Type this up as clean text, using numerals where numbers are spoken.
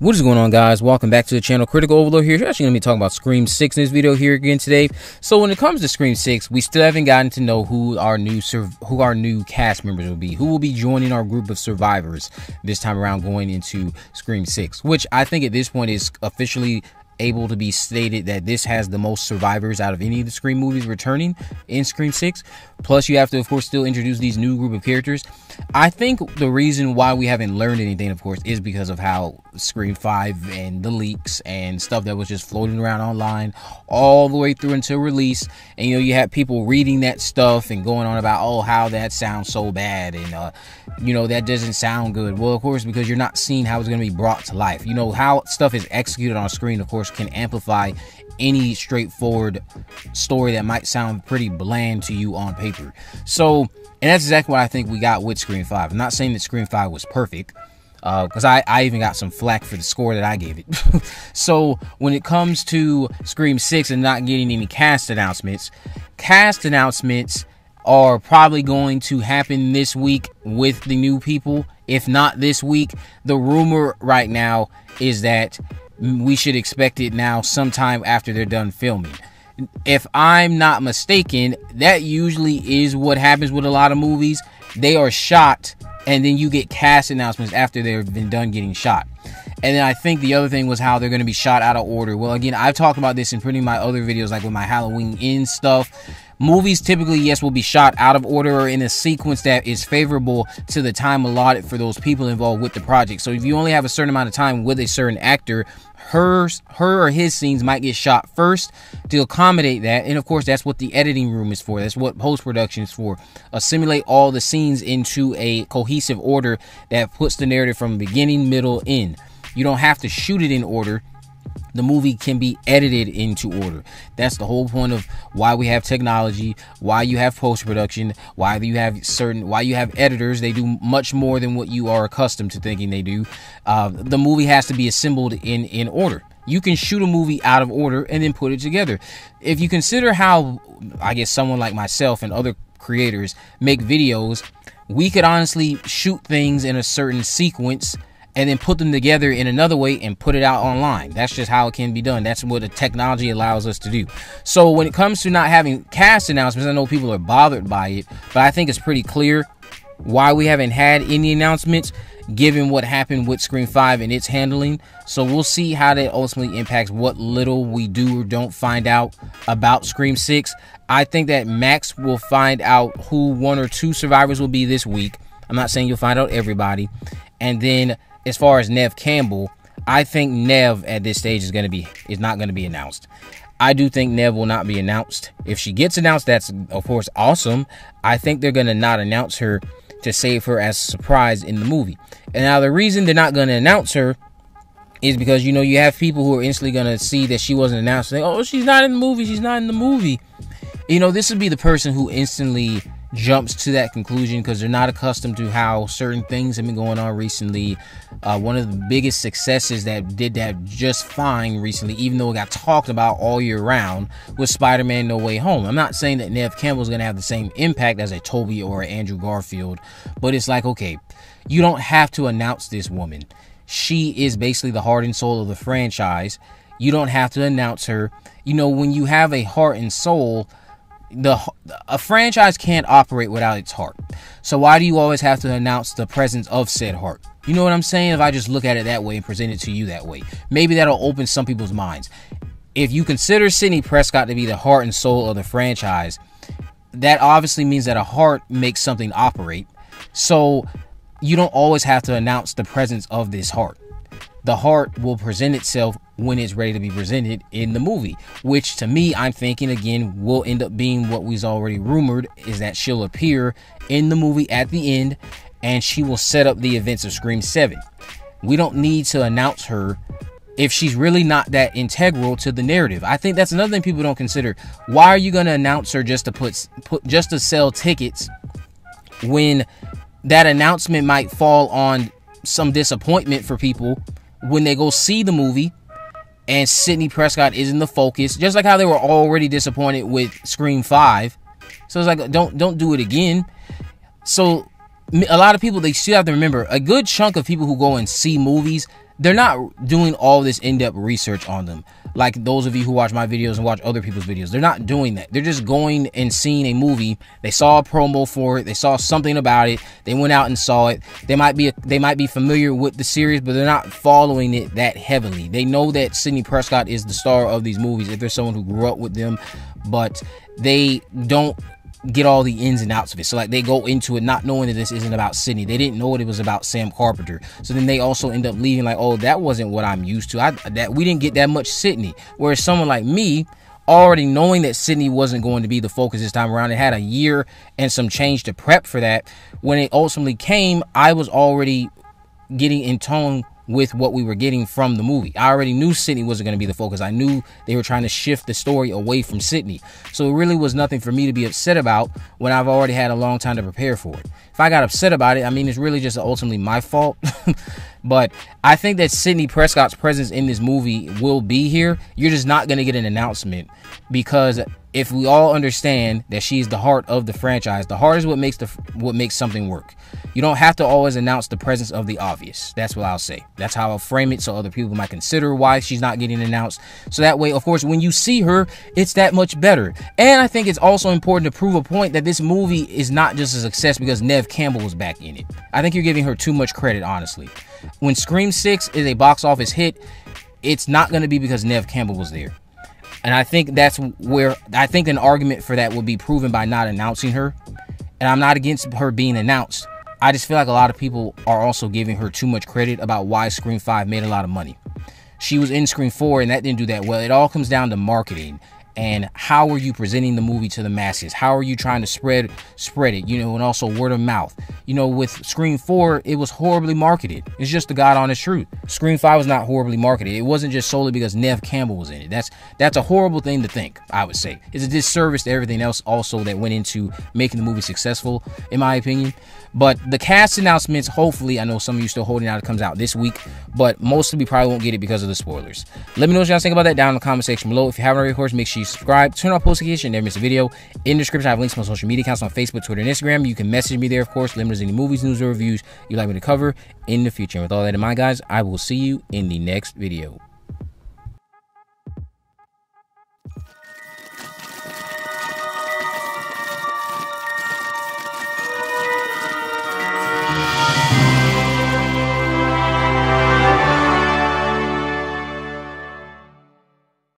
What is going on, guys? Welcome back to the channel. Critical Overlord here. We're actually going to be talking about Scream 6 in this video here again today. So when it comes to Scream 6, we still haven't gotten to know who our new cast members will be, who will be joining our group of survivors this time around going into Scream 6, which I think at this point is officially able to be stated that this has the most survivors out of any of the Scream movies returning in Scream 6. Plus, you have to, of course, still introduce these new group of characters. I think the reason why we haven't learned anything, of course, is because of how Scream 5 and the leaks and stuff that was just floating around online all the way through until release. And, you know, you had people reading that stuff and going on about, oh, how that sounds so bad. And, you know, that doesn't sound good. Well, of course, because you're not seeing how it's going to be brought to life. You know, how stuff is executed on screen, of course, can amplify any straightforward story that might sound pretty bland to you on paper. So, and that's exactly what I think we got with Scream 5. I'm not saying that Scream 5 was perfect, because I even got some flack for the score that I gave it. So, when it comes to Scream 6 and not getting any cast announcements are probably going to happen this week with the new people. If not this week, the rumor right now is that we should expect it now sometime after they're done filming. If I'm not mistaken, that usually is what happens with a lot of movies. They are shot, and then you get cast announcements after they've been done getting shot. And then I think the other thing was how they're going to be shot out of order. Well, again, I've talked about this in pretty my other videos, like with my Halloween Ends stuff. Movies typically, yes, will be shot out of order or in a sequence that is favorable to the time allotted for those people involved with the project. So if you only have a certain amount of time with a certain actor, her or his scenes might get shot first to accommodate that. And of course, that's what the editing room is for. That's what post-production is for. Assimilate all the scenes into a cohesive order that puts the narrative from beginning, middle, end. You don't have to shoot it in order. The movie can be edited into order. That's the whole point of why we have technology, why you have post-production, why you have editors. They do much more than what you are accustomed to thinking they do. The movie has to be assembled in order. You can shoot a movie out of order and then put it together. If you consider how, I guess, someone like myself and other creators make videos, we could honestly shoot things in a certain sequence and then put them together in another way and put it out online. That's just how it can be done. That's what the technology allows us to do. So when it comes to not having cast announcements, I know people are bothered by it, but I think it's pretty clear why we haven't had any announcements, given what happened with Scream 5 and its handling. So we'll see how that ultimately impacts what little we do or don't find out about Scream 6. I think that Max will find out who one or two survivors will be this week. I'm not saying you'll find out everybody. And then as far as Neve Campbell, I think Neve at this stage is not going to be announced. I do think Neve will not be announced. If she gets announced, that's, of course, awesome. I think they're going to not announce her to save her as a surprise in the movie. And now the reason they're not going to announce her is because, you know, you have people who are instantly going to see that she wasn't announced. They, oh, she's not in the movie. She's not in the movie. You know, this would be the person who instantly jumps to that conclusion because they're not accustomed to how certain things have been going on recently. One of the biggest successes that did that just fine recently, even though it got talked about all year round, was Spider-Man No Way Home. I'm not saying that Neve Campbell is going to have the same impact as a Toby or an Andrew Garfield, but it's like, okay, you don't have to announce this woman. She is basically the heart and soul of the franchise. You don't have to announce her. You know, when you have a heart and soul, a franchise can't operate without its heart. So why do you always have to announce the presence of said heart? You know what I'm saying? If I just look at it that way and present it to you that way, maybe that'll open some people's minds. If you consider Sidney Prescott to be the heart and soul of the franchise, that obviously means that a heart makes something operate. So you don't always have to announce the presence of this heart. The heart will present itself when it's ready to be presented in the movie, which to me, I'm thinking again, will end up being what we've already rumored, is that she'll appear in the movie at the end and she will set up the events of Scream 7. We don't need to announce her if she's really not that integral to the narrative. I think that's another thing people don't consider. Why are you going to announce her just to just to sell tickets when that announcement might fall on some disappointment for people when they go see the movie and Sidney Prescott isn't the focus, just like how they were already disappointed with Scream 5. So it's like, don't do it again. So a lot of people, they still have to remember, a good chunk of people who go and see movies, they're not doing all this in-depth research on them. Like those of you who watch my videos and watch other people's videos, they're not doing that. They're just going and seeing a movie. They saw a promo for it. They saw something about it. They went out and saw it. They might be familiar with the series, but they're not following it that heavily. They know that Sidney Prescott is the star of these movies if there's someone who grew up with them, but they don't get all the ins and outs of it. So like they go into it not knowing that this isn't about Sidney. They didn't know it was about Sam Carpenter. So then they also end up leaving like, oh, that wasn't what I'm used to. We didn't get that much Sidney. Whereas someone like me, already knowing that Sidney wasn't going to be the focus this time around, it had a year and some change to prep for that. When it ultimately came, I was already getting in tone with what we were getting from the movie. I already knew Sidney wasn't going to be the focus. I knew they were trying to shift the story away from Sidney. So it really was nothing for me to be upset about when I've already had a long time to prepare for it. If I got upset about it, I mean, it's really just ultimately my fault. But I think that Sidney Prescott's presence in this movie will be here. You're just not going to get an announcement, because if we all understand that she's the heart of the franchise, the heart is what makes something work. You don't have to always announce the presence of the obvious. That's what I'll say. That's how I'll frame it, so other people might consider why she's not getting announced. So that way, of course, when you see her, it's that much better. And I think it's also important to prove a point that this movie is not just a success because Neve Campbell was back in it. I think you're giving her too much credit, honestly. When Scream 6 is a box office hit, it's not going to be because Neve Campbell was there. And I think that's where I think an argument for that would be proven by not announcing her. And I'm not against her being announced. I just feel like a lot of people are also giving her too much credit about why Scream 5 made a lot of money. She was in Scream 4 and that didn't do that well. It all comes down to marketing. And how are you presenting the movie to the masses? How are you trying to spread it? You know, and also word of mouth. You know, with Scream 4, it was horribly marketed. It's just the God honest truth. Scream 5 was not horribly marketed. It wasn't just solely because Neve Campbell was in it. That's a horrible thing to think, I would say. It's a disservice to everything else also that went into making the movie successful, in my opinion. But the cast announcements, hopefully, I know some of you still holding out, it comes out this week, but most of you probably won't get it because of the spoilers. Let me know what you guys think about that down in the comment section below. If you haven't already, of course, make sure you subscribe, turn on post notifications, never miss a video. In the description, I have links to my social media accounts on Facebook, Twitter, and Instagram. You can message me there, of course. Let me know any movies, news, or reviews you'd like me to cover in the future. And with all that in mind, guys, I will see you in the next video.